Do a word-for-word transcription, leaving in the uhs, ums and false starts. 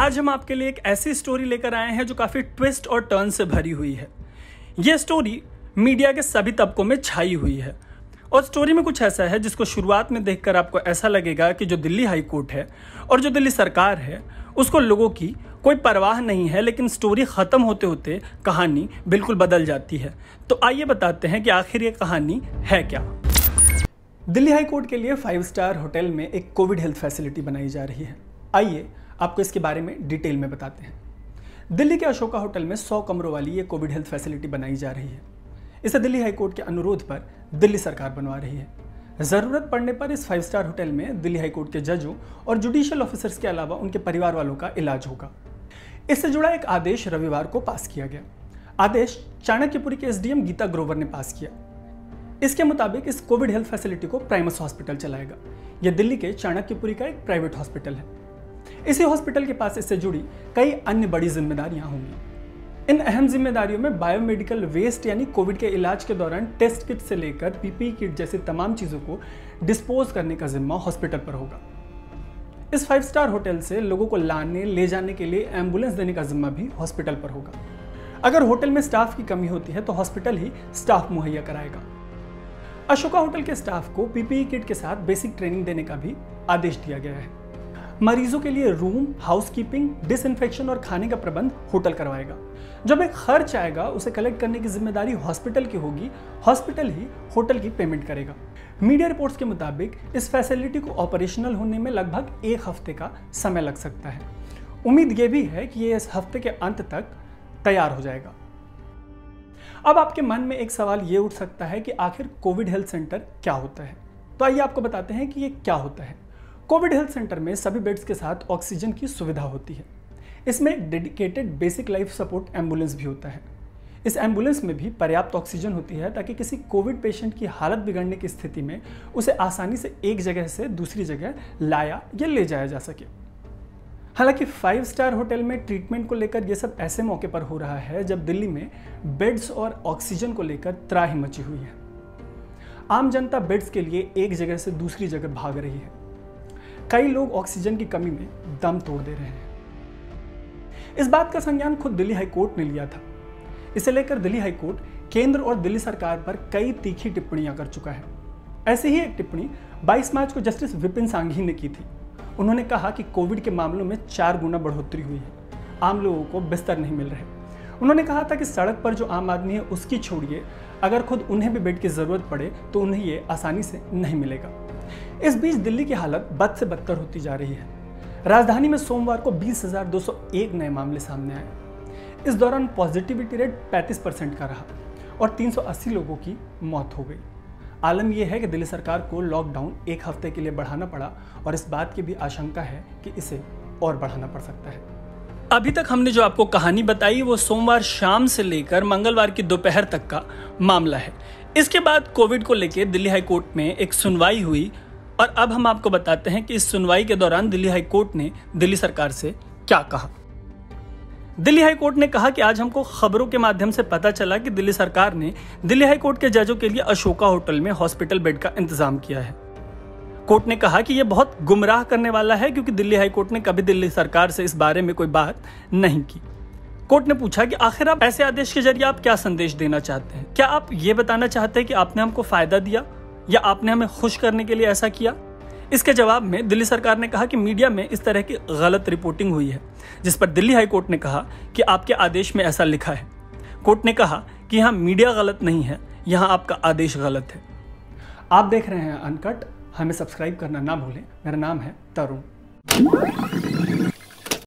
आज हम आपके लिए एक ऐसी स्टोरी लेकर आए हैं जो काफी ट्विस्ट और टर्न से भरी हुई है। यह स्टोरी मीडिया के सभी तबकों में छाई हुई है और स्टोरी में कुछ ऐसा है जिसको शुरुआत में देखकर आपको ऐसा लगेगा कि जो दिल्ली हाई कोर्ट है और जो दिल्ली सरकार है उसको लोगों की कोई परवाह नहीं है, लेकिन स्टोरी खत्म होते होते कहानी बिल्कुल बदल जाती है। तो आइए बताते हैं कि आखिर ये कहानी है क्या। दिल्ली हाई कोर्ट के लिए फाइव स्टार होटल में एक कोविड हेल्थ फैसिलिटी बनाई जा रही है। आइए आपको इसके बारे में डिटेल में बताते हैं। दिल्ली के अशोका होटल में सौ कमरों वाली ये कोविड हेल्थ फैसिलिटी बनाई जा रही है। इसे दिल्ली हाई कोर्ट के अनुरोध पर दिल्ली सरकार बनवा रही है। ज़रूरत पड़ने पर इस फाइव स्टार होटल में दिल्ली हाई कोर्ट के जजों और जुडिशियल ऑफिसर्स के अलावा उनके परिवार वालों का इलाज होगा। इससे जुड़ा एक आदेश रविवार को पास किया गया। आदेश चाणक्यपुरी के एसडीएम गीता ग्रोवर ने पास किया। इसके मुताबिक इस कोविड हेल्थ फैसिलिटी को प्राइमस हॉस्पिटल चलाएगा। यह दिल्ली के चाणक्यपुरी का एक प्राइवेट हॉस्पिटल है। इसी हॉस्पिटल के पास इससे जुड़ी कई अन्य बड़ी जिम्मेदारियां होंगी। इन अहम जिम्मेदारियों में बायोमेडिकल वेस्ट यानी कोविड के इलाज के दौरान टेस्ट किट से लेकर पीपीई किट जैसी तमाम चीज़ों को डिस्पोज करने का जिम्मा हॉस्पिटल पर होगा। इस फाइव स्टार होटल से लोगों को लाने ले जाने के लिए एम्बुलेंस देने का जिम्मा भी हॉस्पिटल पर होगा। अगर होटल में स्टाफ की कमी होती है तो हॉस्पिटल ही स्टाफ मुहैया कराएगा। अशोका होटल के स्टाफ को पीपीई किट के साथ बेसिक ट्रेनिंग देने का भी आदेश दिया गया है। मरीजों के लिए रूम, हाउसकीपिंग, डिसइंफेक्शन और खाने का प्रबंध होटल करवाएगा। जब एक खर्च आएगा उसे कलेक्ट करने की जिम्मेदारी हॉस्पिटल की होगी। हॉस्पिटल ही होटल की पेमेंट करेगा। मीडिया रिपोर्ट्स के मुताबिक इस फैसिलिटी को ऑपरेशनल होने में लगभग एक हफ्ते का समय लग सकता है। उम्मीद ये भी है कि ये इस हफ्ते के अंत तक तैयार हो जाएगा। अब आपके मन में एक सवाल ये उठ सकता है कि आखिर कोविड हेल्थ सेंटर क्या होता है। तो आइए आपको बताते हैं कि ये क्या होता है। कोविड हेल्थ सेंटर में सभी बेड्स के साथ ऑक्सीजन की सुविधा होती है। इसमें एक dedicated basic life support ambulance भी होता है। इस एम्बुलेंस में भी पर्याप्त ऑक्सीजन होती है ताकि किसी कोविड पेशेंट की हालत बिगड़ने की स्थिति में उसे आसानी से एक जगह से दूसरी जगह लाया या ले जाया जा सके। हालांकि फाइव स्टार होटल में ट्रीटमेंट को लेकर यह सब ऐसे मौके पर हो रहा है जब दिल्ली में बेड्स और ऑक्सीजन को लेकर त्राहि मची हुई है। आम जनता बेड्स के लिए एक जगह से दूसरी जगह भाग रही है। कई लोग ऑक्सीजन की कमी में दम तोड़ दे रहे हैं। इस बात का संज्ञान खुद दिल्ली हाई कोर्ट ने लिया था। इसे लेकर दिल्ली हाई कोर्ट केंद्र और दिल्ली सरकार पर कई तीखी टिप्पणियां कर चुका है। ऐसे ही एक टिप्पणी बाईस मार्च को जस्टिस विपिन सांघी ने की थी। उन्होंने कहा कि कोविड के मामलों में चार गुना बढ़ोतरी हुई है। आम लोगों को बिस्तर नहीं मिल रहे। उन्होंने कहा था कि सड़क पर जो आम आदमी है उसकी छोड़िए, अगर खुद उन्हें भी बेड की जरूरत पड़े तो उन्हें ये आसानी से नहीं मिलेगा। इस बीच दिल्ली की हालत बद से बदतर होती जा रही है। राजधानी में सोमवार को बीस हज़ार दो सौ एक नए मामले सामने आए। इस दौरान पॉजिटिविटी रेट पैंतीस परसेंट का रहा और तीन सौ अस्सी लोगों की मौत हो गई। आलम यह है कि दिल्ली सरकार को लॉकडाउन एक हफ्ते के लिए बढ़ाना पड़ा और इस बात की भी आशंका है कि इसे और बढ़ाना पड़ सकता है। अभी तक हमने जो आपको कहानी बताई वो सोमवार शाम से लेकर मंगलवार की दोपहर तक का मामला है। इसके बाद कोविड को लेकर दिल्ली हाई कोर्ट में एक सुनवाई हुई और अब हम आपको बताते हैं कि इस सुनवाई के दौरान दिल्ली हाई कोर्ट ने दिल्ली सरकार से क्या कहा। दिल्ली हाई कोर्ट ने कहा कि आज हमको खबरों के माध्यम से पता चला कि दिल्ली सरकार ने दिल्ली हाई कोर्ट के जजों के लिए अशोका होटल में हॉस्पिटल बेड का इंतजाम किया है। कोर्ट ने कहा कि यह बहुत गुमराह करने वाला है क्योंकि दिल्ली हाई कोर्ट ने कभी दिल्ली सरकार से इस बारे में कोई बात नहीं की। कोर्ट ने पूछा कि आखिर आप ऐसे आदेश के जरिए आप क्या संदेश देना चाहते हैं। क्या आप ये बताना चाहते हैं कि आपने हमको फायदा दिया या आपने हमें खुश करने के लिए ऐसा किया। इसके जवाब में दिल्ली सरकार ने कहा कि मीडिया में इस तरह की गलत रिपोर्टिंग हुई है, जिस पर दिल्ली हाई कोर्ट ने कहा कि आपके आदेश में ऐसा लिखा है। कोर्ट ने कहा कि यहाँ मीडिया गलत नहीं है, यहाँ आपका आदेश गलत है। आप देख रहे हैं अनकट। हमें सब्सक्राइब करना ना भूलें। मेरा नाम है तरुण।